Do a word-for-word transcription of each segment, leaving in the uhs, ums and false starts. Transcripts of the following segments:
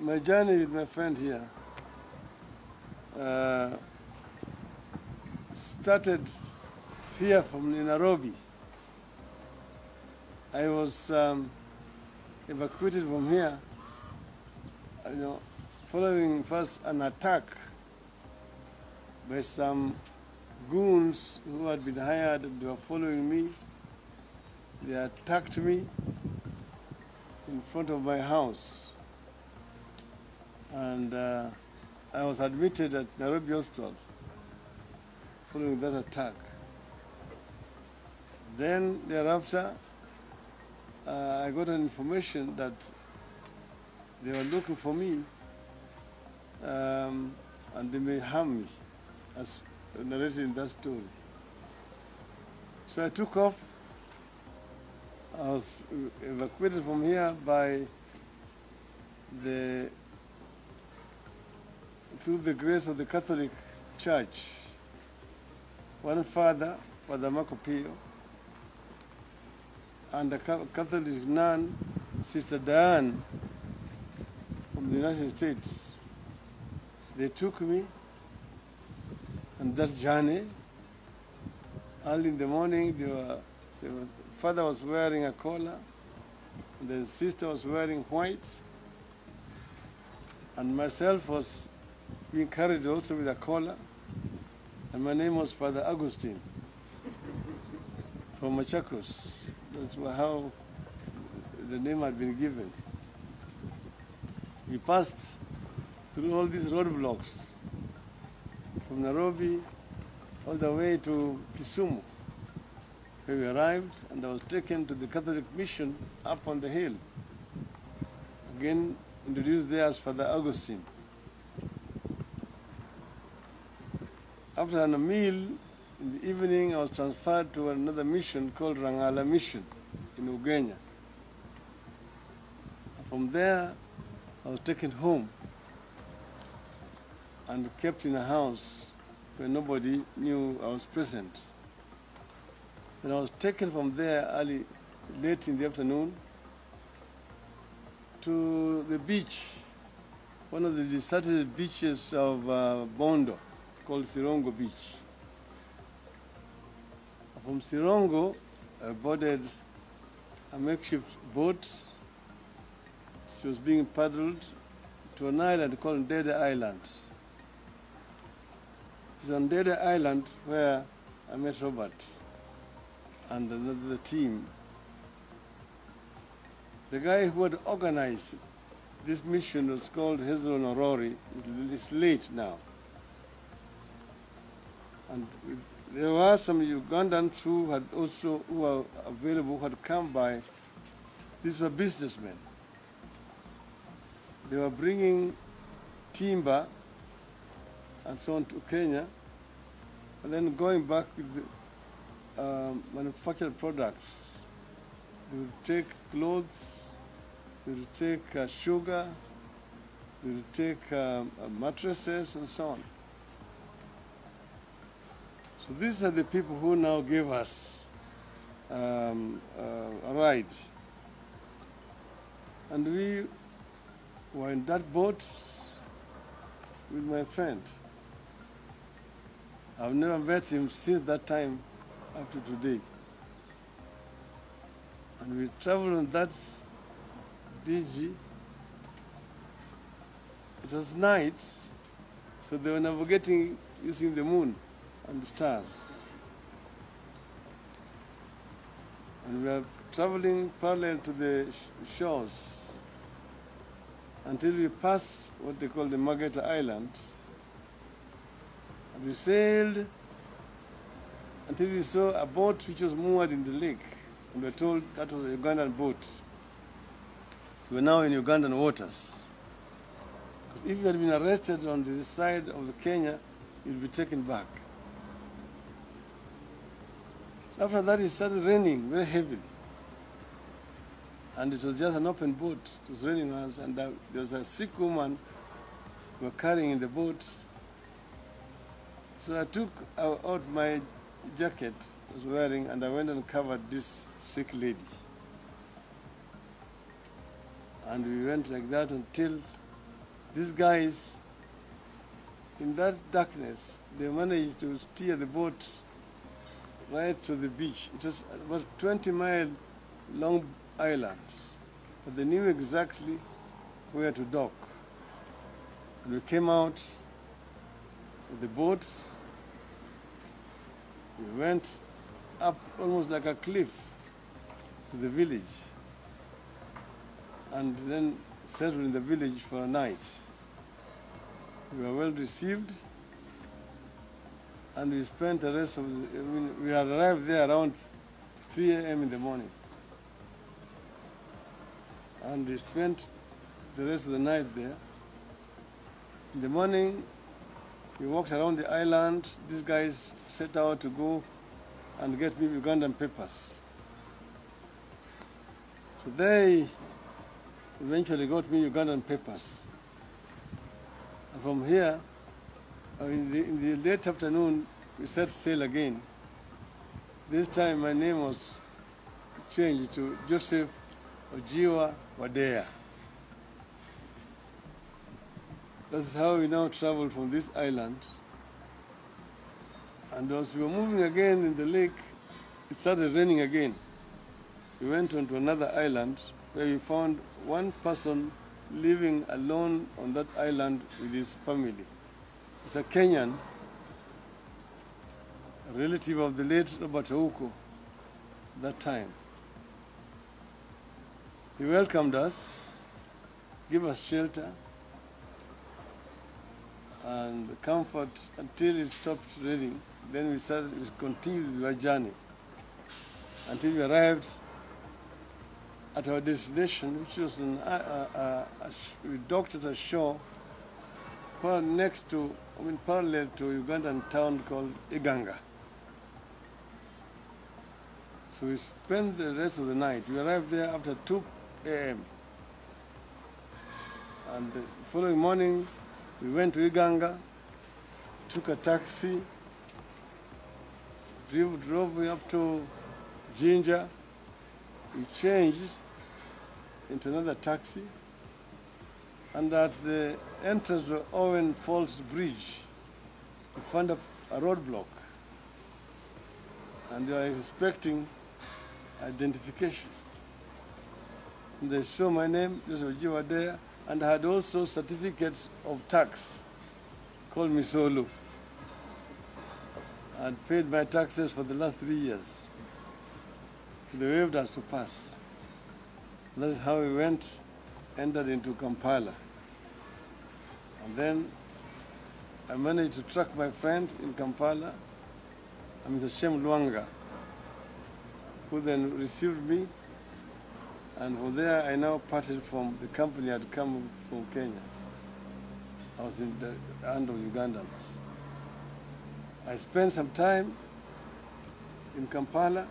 my journey with my friend here uh, started here from Nairobi. I was um, evacuated from here, you know, following first an attack by some goons who had been hired. They were following me. They attacked me in front of my house. And uh, I was admitted at Nairobi Hospital following that attack. Then thereafter, uh, I got an information that they were looking for me um, and they may harm me, as narrated in that story. So I took off. I was evacuated from here by the, through the grace of the Catholic Church. One father, Father Macopio, and a Catholic nun, Sister Diane, from the United States. They took me on that journey. Early in the morning, they were, they were father was wearing a collar, the sister was wearing white, and myself was being carried also with a collar, and my name was Father Augustine from Machakos. That's how the name had been given. We passed through all these roadblocks from Nairobi all the way to Kisumu, where we arrived, and I was taken to the Catholic mission up on the hill. Again, introduced there as Father Augustine. After a meal, in the evening, I was transferred to another mission called Rangala Mission in Uganda. From there, I was taken home and kept in a house where nobody knew I was present. And I was taken from there early, late in the afternoon to the beach, one of the deserted beaches of uh, Bondo, called Sirongo Beach. From Sirongo, I boarded a makeshift boat. She was being paddled to an island called Dede Island. It's on Dede Island where I met Robert and another team. The guy who had organized this mission was called Hezron Orori. It's late now. And there were some Ugandans who had also, who were available, who had come by. These were businessmen. They were bringing timber and so on to Kenya, and then going back with the, Um, manufactured products. They would take clothes, they would take uh, sugar, they would take um, uh, mattresses and so on. So these are the people who now gave us um, uh, a ride. And we were in that boat with my friend. I've never met him since that time up to today. And we traveled on that D G. It was night, so they were navigating using the moon and the stars. And we were traveling parallel to the sh shores until we passed what they call the Mageta Island. And we sailed until we saw a boat which was moored in the lake, and we were told that was a Ugandan boat. So we're now in Ugandan waters. Because if you had been arrested on this side of the Kenya, you'd be taken back. So after that, it started raining very heavily. And it was just an open boat. It was raining on us, and there was a sick woman we were carrying in the boat. So I took out my jacket I was wearing, and I went and covered this sick lady. And we went like that until These guys, in that darkness, they managed to steer the boat right to the beach. It was about twenty mile long island, but they knew exactly where to dock. And we came out with the boat. We went up almost like a cliff to the village, and then settled in the village for a night. We were well received, and we spent the rest of the, I mean, we arrived there around three A M in the morning. And we spent the rest of the night there. In the morning, we walked around the island. These guys set out to go and get me Ugandan papers. So they eventually got me Ugandan papers. And from here, in the, in the late afternoon, we set sail again. This time my name was changed to Joseph Ojiwa Wadeya. That's how we now traveled from this island. And as we were moving again in the lake, it started raining again. We went onto another island where we found one person living alone on that island with his family. It's a Kenyan, a relative of the late Robert Ouko at that time. He welcomed us, gave us shelter and comfort until it stopped raining. Then we started, we continued our journey until we arrived at our destination, which was an, uh, uh, uh, we docked at a shore next to, I mean, parallel to a Ugandan town called Iganga. So we spent the rest of the night. We arrived there after two A M And the following morning, we went to Iganga, took a taxi, drove, drove up to Jinja. We changed into another taxi, and at the entrance to Owen Falls Bridge, we found a, a roadblock, and they were expecting identification. And they saw my name, Joseph Ojiwa Wadeya, and I had also certificates of tax, called Misolu. I had paid my taxes for the last three years. So they waved us to pass. That's how we went, entered into Kampala. And then I managed to track my friend in Kampala, Mister Shem Luanga, who then received me. And from there, I now parted from the company I had come from Kenya. I was in the hand of Ugandans. I spent some time in Kampala.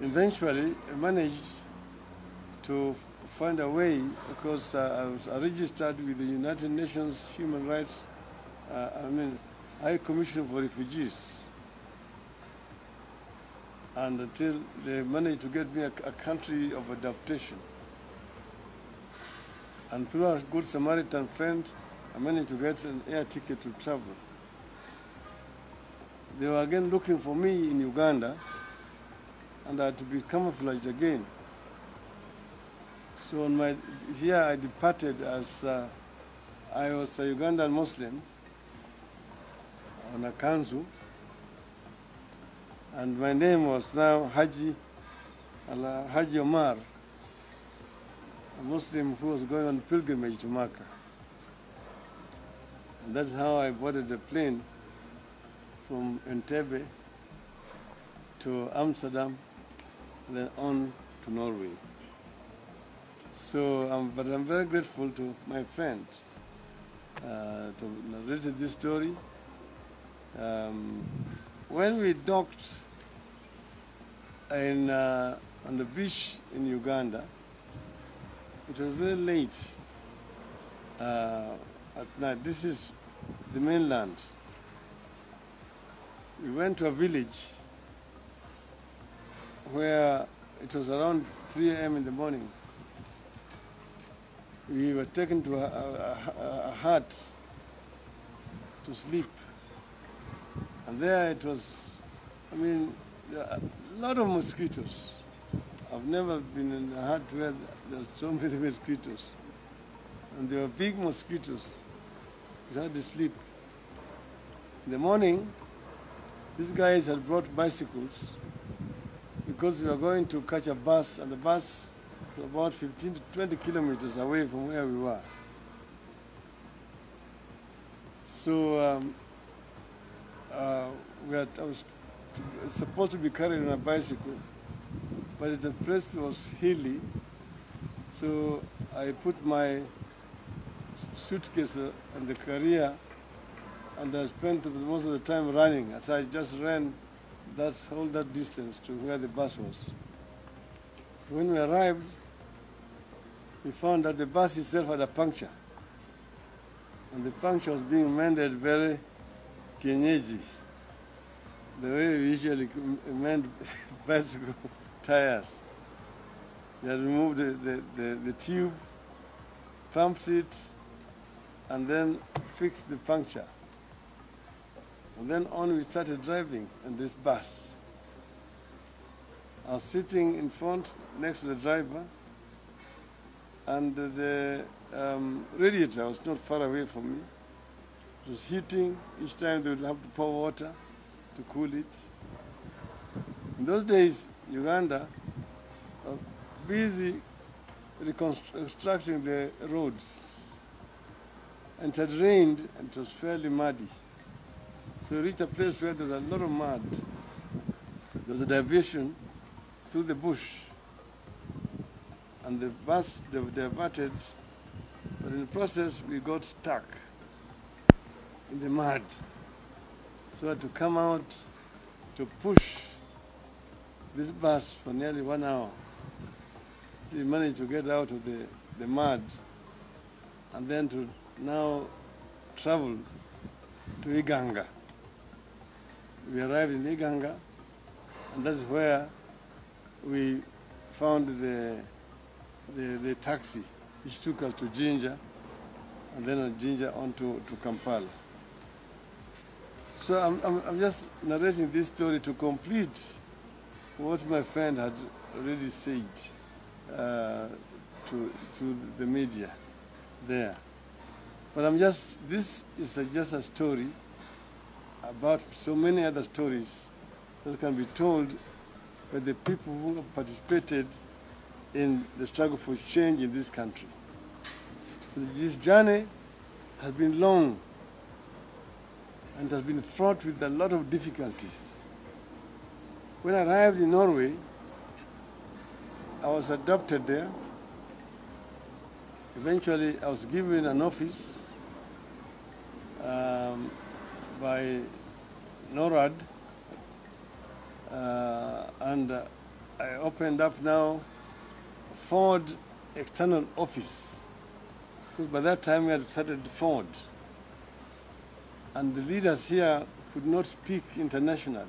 Eventually, I managed to find a way, because uh, I was I registered with the United Nations Human Rights, uh, I mean, High Commission for Refugees. And until they managed to get me a, a country of adaptation. And through our good Samaritan friend, I managed to get an air ticket to travel. They were again looking for me in Uganda, and I had to be camouflaged again. So on my, here I departed as uh, I was a Ugandan Muslim on a kanzu. And my name was now Haji al Haji Omar, a Muslim who was going on pilgrimage to Makkah. And that's how I boarded the plane from Entebbe to Amsterdam, and then on to Norway. So, um, but I'm very grateful to my friend uh, to narrate this story. Um, When we docked in, uh, on the beach in Uganda, it was very late uh, at night. This is the mainland. We went to a village where it was around three A M in the morning. we were taken to a, a, a hut to sleep. And there it was, I mean, a lot of mosquitoes. I've never been in a hut where there's so many mosquitoes. And there were big mosquitoes. We had to sleep. In the morning, these guys had brought bicycles because we were going to catch a bus, and the bus was about fifteen to twenty kilometers away from where we were. So um, uh, we had, I was supposed to be carried on a bicycle, but the place was hilly, so I put my suitcase on the carrier, and I spent most of the time running, as I just ran that all that distance to where the bus was. When we arrived, we found that the bus itself had a puncture, and the puncture was being mended very kienyeji, the way we usually mend bicycle tires. They had removed the, the, the, the tube, pumped it, and then fixed the puncture. And then on we started driving in this bus. I was sitting in front next to the driver, and the um, radiator was not far away from me. It was heating. Each time they would have to pour water to cool it. In those days, Uganda was busy reconstructing the roads, and it had rained and it was fairly muddy. So we reached a place where there was a lot of mud. There was a diversion through the bush, and the bus they diverted, but in the process we got stuck in the mud. So we had to come out to push this bus for nearly one hour. We managed to get out of the, the mud, and then to now travel to Iganga. We arrived in Iganga, and that's where we found the, the, the taxi, which took us to Jinja, and then on Jinja on to, to Kampala. So I'm, I'm, I'm just narrating this story to complete what my friend had already said uh, to, to the media there. But I'm just, this is a, just a story about so many other stories that can be told by the people who have participated in the struggle for change in this country. This journey has been long and has been fraught with a lot of difficulties. When I arrived in Norway, I was adopted there. Eventually, I was given an office um, by NORAD, uh, and uh, I opened up now Ford external office. By that time, we had started Ford, and the leaders here could not speak internationally.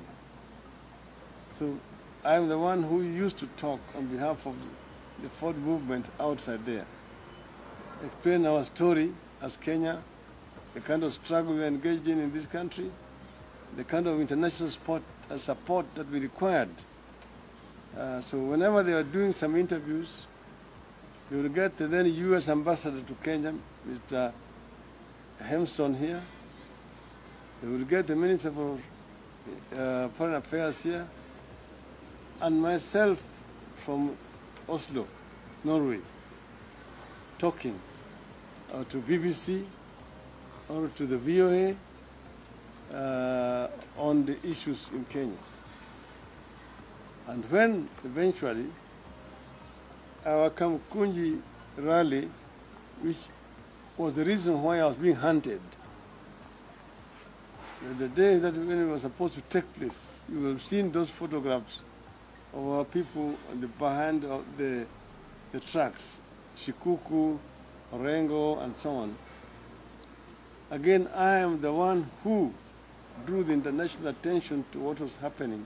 So I'm the one who used to talk on behalf of the Ford movement outside there, explain our story as Kenya, the kind of struggle we are engaged in in this country, the kind of international support, uh, support that we required. Uh, so whenever they were doing some interviews, you would get the then U S ambassador to Kenya, Mister Hemstone here. They would get the Minister for uh, Foreign Affairs here, and myself from Oslo, Norway, talking uh, to B B C or to the V O A uh, on the issues in Kenya. And when eventually our Kamukunji rally, which was the reason why I was being hunted, the day that when it was supposed to take place, you will have seen those photographs of our people on the behind of the, the tracks, Shikuku, Orengo, and so on. Again, I am the one who drew the international attention to what was happening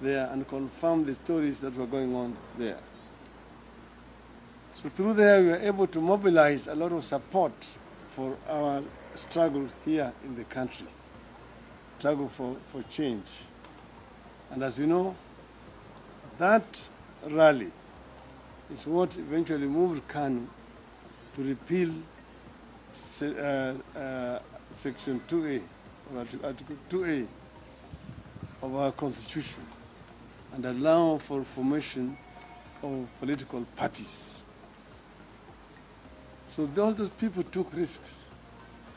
there and confirmed the stories that were going on there. So through there, we were able to mobilize a lot of support for our struggle here in the country, struggle for, for change. And as you know, that rally is what eventually moved Kanu to repeal uh, uh, Section two A, or Article two A of our Constitution, and allow for formation of political parties. So all those people took risks.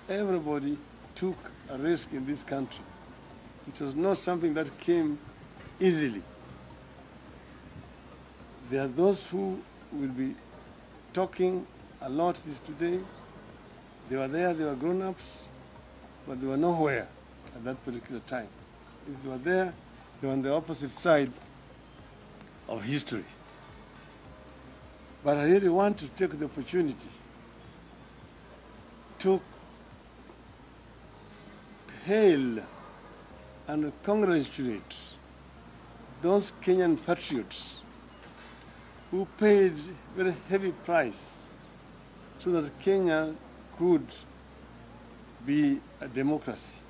Everybody took a risk in this country. It was not something that came easily. There are those who will be talking a lot this today. They were there, they were grown-ups, but they were nowhere at that particular time. If they were there, they were on the opposite side of history. But I really want to take the opportunity to hail and congratulate those Kenyan patriots who paid a very heavy price so that Kenya could be a democracy.